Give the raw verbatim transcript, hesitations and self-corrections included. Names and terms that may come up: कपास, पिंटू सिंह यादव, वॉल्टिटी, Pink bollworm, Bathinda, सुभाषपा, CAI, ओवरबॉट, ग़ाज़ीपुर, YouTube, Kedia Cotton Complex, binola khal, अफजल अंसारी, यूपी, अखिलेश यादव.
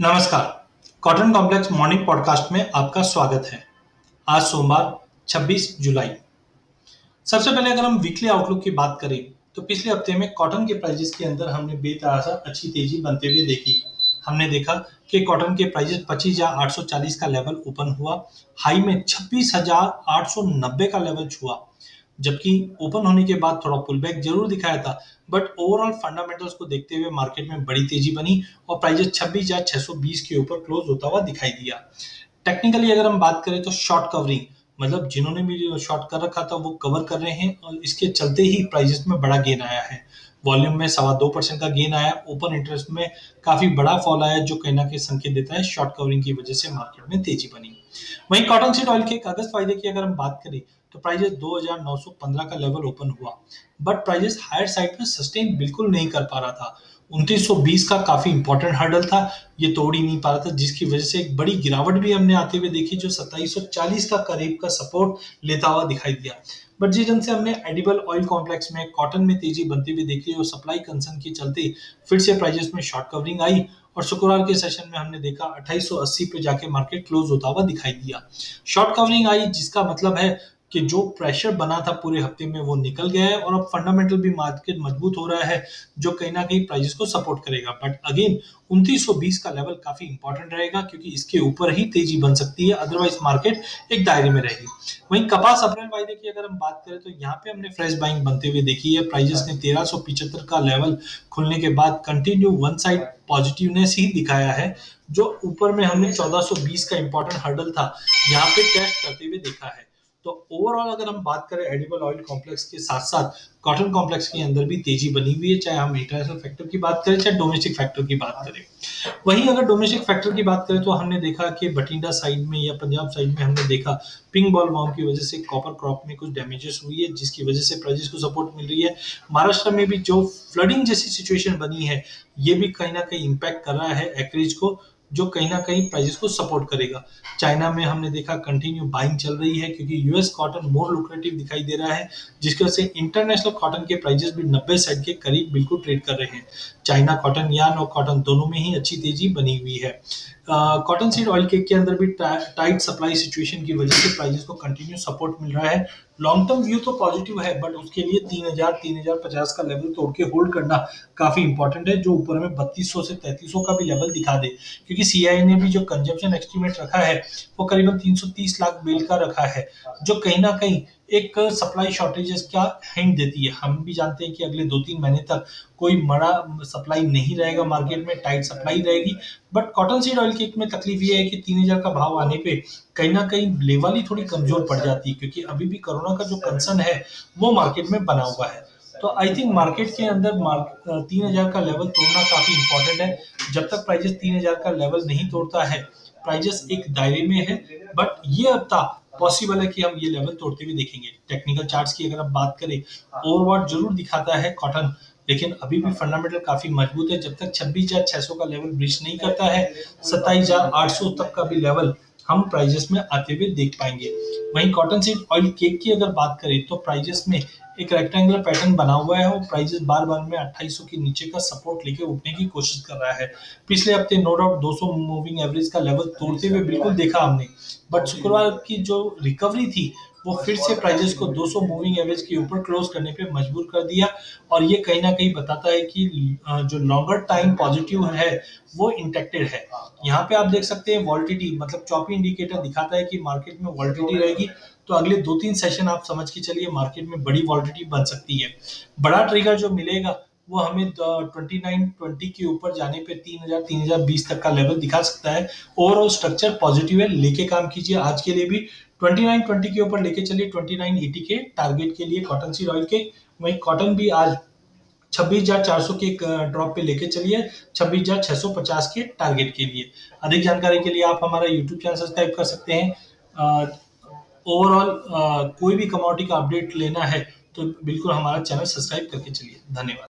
नमस्कार, cotton complex morning podcast में आपका स्वागत है। आज सोमवार छब्बीस जुलाई। सबसे पहले अगर हम वीकली आउटलुक की बात करें तो पिछले हफ्ते में कॉटन के प्राइजेस के अंदर हमने बेतहाशा अच्छी तेजी बनते हुए देखी। हमने देखा कि कॉटन के प्राइजेस पच्चीस हज़ार आठ सौ चालीस का लेवल ओपन हुआ, हाई में छब्बीस हज़ार आठ सौ नब्बे का लेवल छुआ, जबकि ओपन होने के बाद थोड़ा पुलबैक जरूर दिखाया था, बट ओवरऑल फंडामेंटल्स को देखते हुए मार्केट में बड़ी तेजी बनी और प्राइजेस छब्बीस हज़ार छह सौ बीस के ऊपर क्लोज होता हुआ दिखाई दिया। टेक्निकली अगर हम बात करें तो शॉर्ट कवरिंग, मतलब जिन्होंने भी शॉर्ट कर रखा था वो कवर कर रहे हैं और इसके चलते ही प्राइजेस में बड़ा गेन आया है। वॉल्यूम में सवा दो परसेंट का गेन आया, ओपन इंटरेस्ट में काफी बड़ा फॉल आया, जो कहना के संकेत देता है शॉर्ट कवरिंग की वजह से मार्केट में तेजी बनी। वहीं कॉटन सीड ऑयल के कागज फायदे की अगर हम बात करें तो प्राइजेस दो हज़ार नौ सौ पंद्रह का लेवल ओपन हुआ, बट प्राइजेस हायर साइड पर सस्टेन बिल्कुल नहीं कर पा रहा था। उनतीस सौ बीस का काफी इंपॉर्टेंट हर्डल था, ये तोड़ ही नहीं पा रहा था, जिसकी वजह से एक बड़ी गिरावट भी हमने आते हुए देखी, जो सत्ताईस सौ चालीस का करीब का सपोर्ट लेता हुआ दिखाई दिया। बट जिस ढंग से हमने एडिबल ऑयल कॉम्प्लेक्स में कॉटन में तेजी बनते हुए देखी और सप्लाई कंसर्न के चलते फिर से प्राइजेस में शॉर्ट कवरिंग आई और शुक्रवार के सेशन में हमने देखा अट्ठाईस सौ अस्सी पे जाके मार्केट क्लोज होता हुआ दिखाई दिया। शॉर्ट कवरिंग आई, जिसका मतलब है कि जो प्रेशर बना था पूरे हफ्ते में वो निकल गया है और अब फंडामेंटल भी मार्केट मजबूत हो रहा है, जो कहीं ना कहीं प्राइजेस को सपोर्ट करेगा। बट अगेन उनतीस सौ बीस का लेवल काफी इंपॉर्टेंट रहेगा, क्योंकि इसके ऊपर ही तेजी बन सकती है, अदरवाइज मार्केट एक दायरे में रहेगी। वहीं कपास अप्रैल वायदे की अगर हम बात करें तो यहाँ पे हमने फ्रेश बाइंग बनते हुए देखी है। प्राइजेस ने तेरह सौ पिचहत्तर का लेवल खुलने के बाद कंटिन्यू वन साइड पॉजिटिवनेस ही दिखाया है, जो ऊपर में हमने चौदह सौ बीस का इंपॉर्टेंट हर्डल था यहाँ पे टेस्ट करते हुए देखा है। तो ओवरऑल अगर हम बात करें एडिबल ऑयल कॉम्प्लेक्स के साथ साथ कॉटन कॉम्प्लेक्स के अंदर भी तेजी बनी हुई है, चाहे हम इंटरनेशनल फैक्टर की बात करें चाहे डोमेस्टिक फैक्टर की बात करें। वहीं अगर डोमेस्टिक फैक्टर की बात करें तो हमने देखा कि बठिंडा साइड में या पंजाब साइड में हमने देखा पिंक बॉल वॉर्म की वजह से कॉपर क्रॉप में कुछ डैमेजेस हुई है, जिसकी वजह से प्राइजेस को सपोर्ट मिल रही है। महाराष्ट्र में भी जो फ्लडिंग जैसी सिचुएशन बनी है, ये भी कहीं ना कहीं इम्पैक्ट कर रहा है एकरेज को, जो कहीं ना कहीं प्राइजेस को सपोर्ट करेगा। चाइना में हमने देखा कंटिन्यू बाइंग चल रही है, क्योंकि यूएस कॉटन मोर लुक्रेटिव दिखाई दे रहा है, जिसकी वजह से इंटरनेशनल कॉटन के प्राइजेस भी नब्बे सेंट के करीब बिल्कुल ट्रेड कर रहे हैं। चाइना कॉटन, यार्न और कॉटन दोनों में ही अच्छी तेजी बनी हुई है। कॉटन सीड ऑयल के अंदर भी टाइट सप्लाई सिचुएशन की वजह से प्राइजेस को कंटिन्यू सपोर्ट मिल रहा है। लॉन्ग टर्म व्यू तो पॉजिटिव है, बट उसके लिए तीन हज़ार तीन हज़ार पचास का लेवल तोड़ के होल्ड करना काफी इंपॉर्टेंट है, जो ऊपर में बत्तीस सौ से तैंतीस सौ का भी लेवल दिखा दे, क्योंकि सीआई ने भी जो कंजम्पशन एस्टीमेट रखा है वो करीबन तीन सौ तीस लाख बेल का रखा है, जो कहीं ना कहीं एक सप्लाई शॉर्टेजेस का हिंट देती है। हम भी जानते हैं कि अगले दो तीन महीने तक कोई बड़ा सप्लाई नहीं रहेगा, मार्केट में टाइट सप्लाई रहेगी। But cotton seed oil cake में तकलीफ ये है कि तीन हज़ार का भाव आने पे कहीं ना कहीं लेवल ही थोड़ी कमजोर पड़ जाती है, क्योंकि अभी भी कोरोना का जो कंसर्न है वो मार्केट में बना हुआ है। तो आई थिंक मार्केट के अंदर तीन हज़ार का लेवल तोड़ना काफ़ी इंपॉर्टेंट है। जब तक प्राइजेस तीन हज़ार का लेवल नहीं तोड़ता है, प्राइजेस एक दायरे में है, बट ये हफ्ता पॉसिबल है कि हम ये लेवल तोड़ते हुए देखेंगे। टेक्निकल चार्ट्स की अगर हम बात करें, ओवरबॉट जरूर दिखाता है कॉटन, लेकिन अभी भी फंडामेंटल काफी मजबूत है। जब तक छब्बीस हज़ार छह सौ का लेवल ब्रीच नहीं करता है, सत्ताईस हज़ार आठ सौ तक का भी लेवल हम प्राइजेस में आते हुए देख पाएंगे। वहीं कॉटन सीड ऑयल केक की अगर बात करें तो प्राइजेस में एक रेक्टेंगुलर पैटर्न बना हुआ है और प्राइजेस बार बार में अट्ठाईस सौ के नीचे का सपोर्ट लेके उठने की कोशिश कर रहा है। पिछले हफ्ते नो डाउट दो सौ मूविंग एवरेज का लेवल तोड़ते हुए बिल्कुल देखा हमने, बट शुक्रवार की जो रिकवरी थी वो फिर से प्राइजेस को दो सौ मूविंग एवरेज के ऊपर क्लोज करने पे मजबूर कर दिया, और ये कहीं ना कहीं बताता है कि जो लॉन्गर टाइम पॉजिटिव है वो इंटेक्टेड है। यहाँ पे आप देख सकते हैं वॉल्टिटी, मतलब चॉपी इंडिकेटर दिखाता है कि मार्केट में वॉल्टिटी रहेगी, तो अगले दो तीन सेशन आप समझ के चलिए मार्केट में बड़ी वॉल्टिटी बन सकती है। बड़ा ट्रिगर जो मिलेगा वो हमें उनतीस सौ बीस के ऊपर जाने पे तीन हज़ार तीन हज़ार बीस तक का लेवल दिखा सकता है। ओवरऑल स्ट्रक्चर पॉजिटिव है, लेके काम कीजिए। आज के लिए भी उनतीस सौ बीस के ऊपर लेके चलिए उनतीस सौ अस्सी के टारगेट के लिए कॉटन सीड ऑयल के। वहीं कॉटन भी आज छब्बीस हज़ार चार सौ के ड्रॉप पे लेके चलिए छब्बीस हज़ार छह सौ पचास के टारगेट के लिए। अधिक जानकारी के लिए आप हमारा यूट्यूब चैनल सब्सक्राइब कर सकते हैं। ओवरऑल कोई भी कमोडिटी का अपडेट लेना है तो बिल्कुल हमारा चैनल सब्सक्राइब करके चलिए। धन्यवाद।